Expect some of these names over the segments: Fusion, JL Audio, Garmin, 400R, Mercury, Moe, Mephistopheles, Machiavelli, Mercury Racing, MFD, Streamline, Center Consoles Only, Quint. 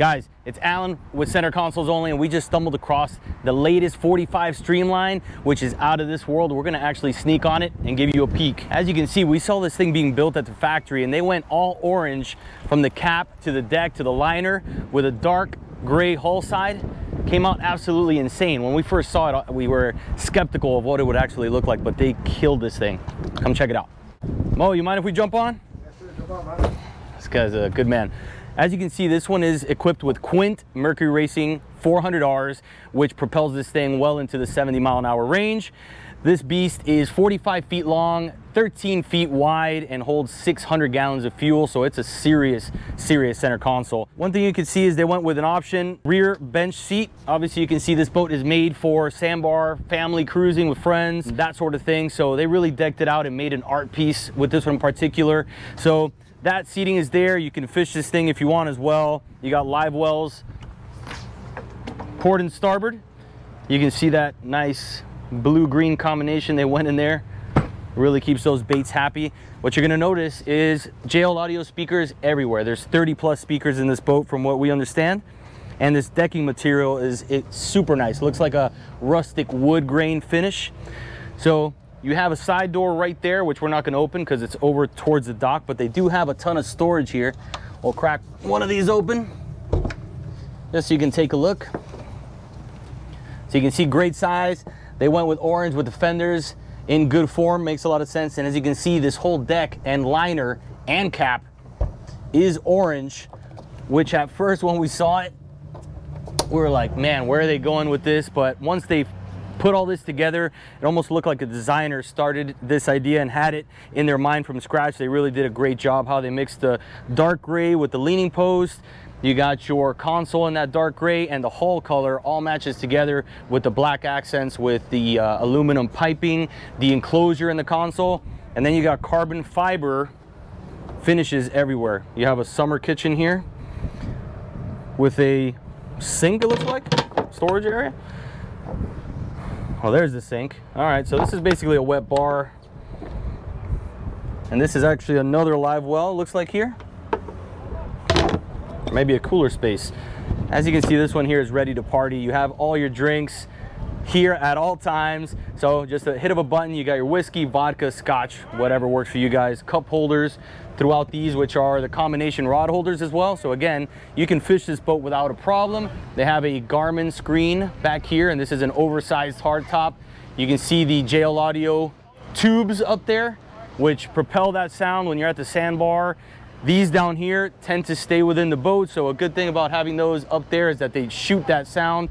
Guys, it's Alan with Center Consoles Only, and we just stumbled across the latest 45 Streamline, which is out of this world. We're gonna actually sneak on it and give you a peek. As you can see, we saw this thing being built at the factory, and they went all orange from the cap to the deck to the liner with a dark gray hull side. Came out absolutely insane. When we first saw it, we were skeptical of what it would actually look like, but they killed this thing. Come check it out. Mo, you mind if we jump on? Yes, sir, jump on, man. This guy's a good man. As you can see, this one is equipped with Quint Mercury Racing 400Rs, which propels this thing well into the 70-mile-an-hour range. This beast is 45 feet long, 13 feet wide, and holds 600 gallons of fuel, so it's a serious center console. One thing you can see is they went with an option rear bench seat. Obviously, you can see this boat is made for sandbar, family cruising with friends, that sort of thing, so they really decked it out and made an art piece with this one in particular. So that seating is there. You can fish this thing if you want as well. You got live wells, port and starboard. You can see that nice blue-green combination they went in there. Really keeps those baits happy. What you're gonna notice is JL Audio speakers everywhere. There's 30-plus speakers in this boat from what we understand. And this decking material is super nice. Looks like a rustic wood grain finish. So you have a side door right there, which we're not going to open because it's over towards the dock, but they do have a ton of storage here. We'll crack one of these open just so you can take a look. So you can see great size. They went with orange with the fenders in good form. Makes a lot of sense. And as you can see, this whole deck and liner and cap is orange, which at first when we saw it, we were like, man, where are they going with this? But once they put all this together, it almost looked like a designer started this idea and had it in their mind from scratch. They really did a great job how they mixed the dark gray with the leaning post. You got your console in that dark gray, and the hull color all matches together with the black accents with the aluminum piping, the enclosure in the console, and then you got carbon fiber finishes everywhere. You have a summer kitchen here with a sink, it looks like, storage area. Oh, there's the sink. All right, so this is basically a wet bar. And this is actually another live well, looks like here. Maybe a cooler space. As you can see, this one here is ready to party. You have all your drinks here at all times. So just a hit of a button, you got your whiskey, vodka, scotch, whatever works for you guys. Cup holders throughout these, which are the combination rod holders as well. So again, you can fish this boat without a problem. They have a Garmin screen back here, and this is an oversized hardtop. You can see the JL Audio tubes up there, which propel that sound when you're at the sandbar. These down here tend to stay within the boat. So a good thing about having those up there is that they shoot that sound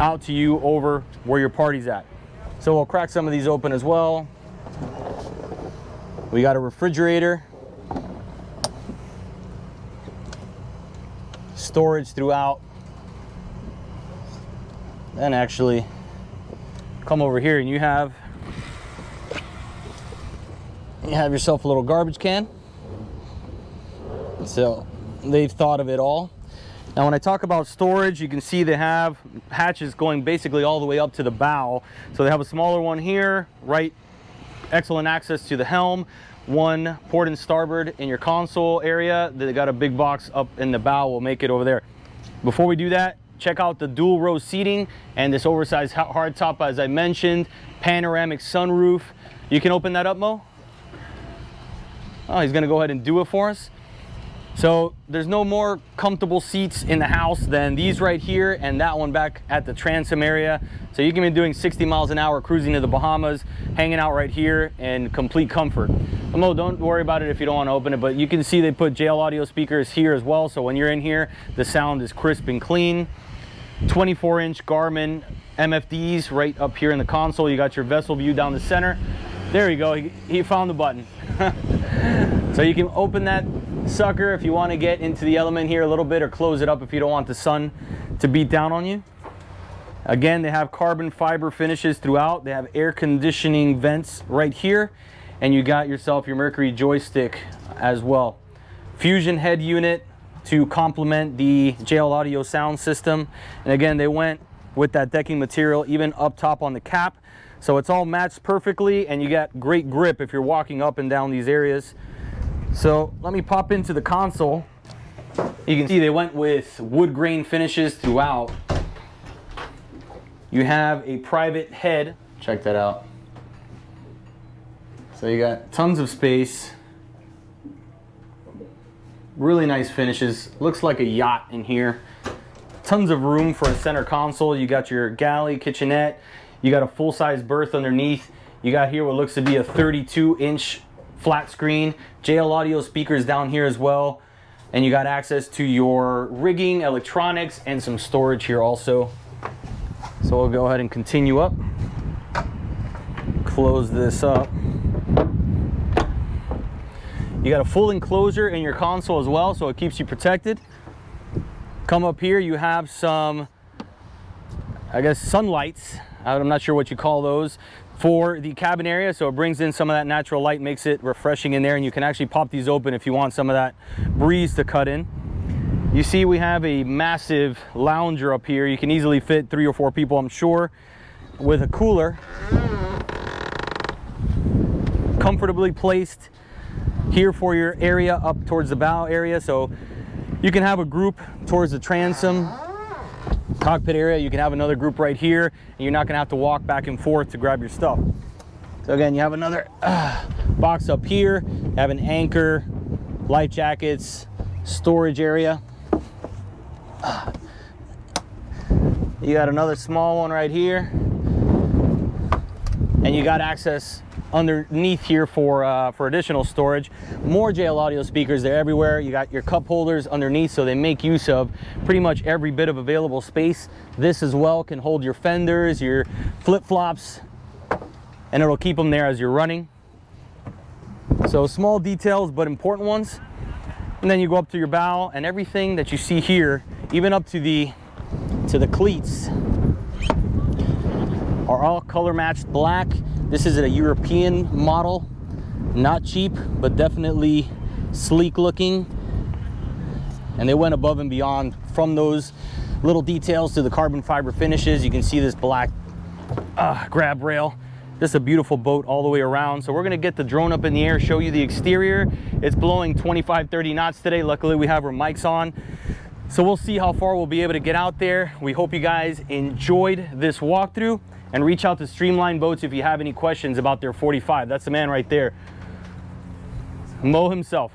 out to you over where your party's at. So we'll crack some of these open as well. We got a refrigerator. Storage throughout. And actually come over here and you have yourself a little garbage can. So they've thought of it all. Now, when I talk about storage, you can see they have hatches going basically all the way up to the bow. So they have a smaller one here, right? Excellent access to the helm. One port and starboard in your console area. They got a big box up in the bow. We'll make it over there. Before we do that, check out the dual row seating and this oversized hardtop, as I mentioned, panoramic sunroof. You can open that up, Mo. Oh, he's gonna go ahead and do it for us. So there's no more comfortable seats in the house than these right here and that one back at the transom area. So you can be doing 60 miles an hour cruising to the Bahamas, hanging out right here in complete comfort. Mo, don't worry about it if you don't want to open it, but you can see they put JL Audio speakers here as well. So when you're in here, the sound is crisp and clean. 24-inch Garmin MFDs right up here in the console. You got your vessel view down the center. There you go, he found the button. So you can open that sucker if you want to get into the element here a little bit, or close it up if you don't want the sun to beat down on you. Again, they have carbon fiber finishes throughout. They have air conditioning vents right here, and you got yourself your Mercury joystick as well. Fusion head unit to complement the JL Audio sound system. And again, they went with that decking material even up top on the cap, so it's all matched perfectly, and you got great grip if you're walking up and down these areas. So let me pop into the console You can see they went with wood grain finishes throughout. You have a private head. Check that out. So you got tons of space. Really nice finishes. Looks like a yacht in here. Tons of room for a center console. You got your galley, kitchenette. You got a full-size berth underneath. You got here what looks to be a 32-inch flat screen. JL Audio speakers down here as well. And you got access to your rigging, electronics, and some storage here also. So we'll go ahead and continue up. Close this up. You got a full enclosure in your console as well, so it keeps you protected. Come up here, you have some, I guess, sunlights. I'm not sure what you call those. For the cabin area, so it brings in some of that natural light, makes it refreshing in there, and you can actually pop these open if you want some of that breeze to cut in. You see we have a massive lounger up here. You can easily fit 3 or 4 people, I'm sure, with a cooler. Comfortably placed here for your area up towards the bow area, so you can have a group towards the transom. Cockpit area, you can have another group right here, and you're not gonna have to walk back and forth to grab your stuff. So again, you have another box up here. You have an anchor, life jackets, storage area. You got another small one right here, and you got access underneath here for additional storage. More JL Audio speakers, they're everywhere. You got your cup holders underneath, so they make use of pretty much every bit of available space. This as well can hold your fenders, your flip-flops, and it'll keep them there as you're running. So small details, but important ones. And then you go up to your bow, and everything that you see here, even up to the cleats, are all color matched black. This is a European model, not cheap, but definitely sleek looking. And they went above and beyond, from those little details to the carbon fiber finishes. You can see this black grab rail. This is a beautiful boat all the way around. So we're gonna get the drone up in the air, show you the exterior. It's blowing 25, 30 knots today. Luckily we have our mics on. So we'll see how far we'll be able to get out there. We hope you guys enjoyed this walkthrough, and reach out to Streamline Boats if you have any questions about their 45. That's the man right there, Mo himself.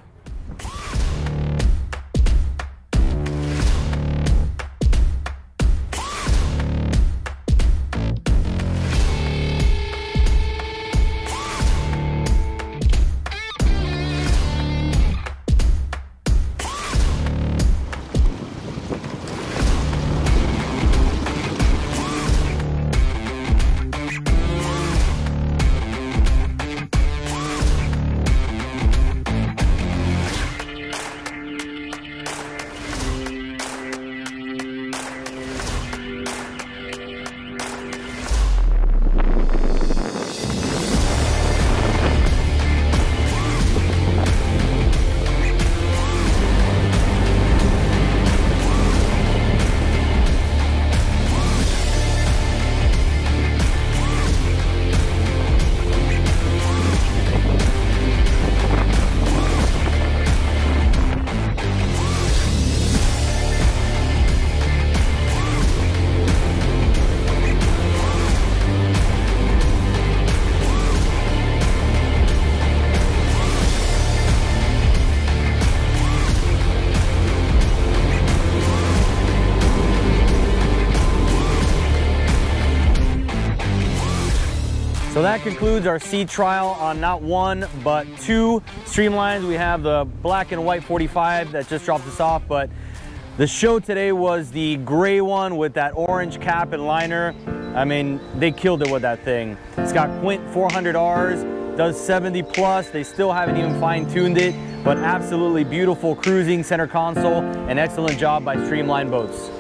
So that concludes our sea trial on not one, but 2 Streamlines. We have the black and white 45 that just dropped us off, but the show today was the gray one with that orange cap and liner. I mean, they killed it with that thing. It's got Quint 400Rs, does 70 plus. They still haven't even fine-tuned it, but absolutely beautiful cruising center console, and excellent job by Streamline Boats.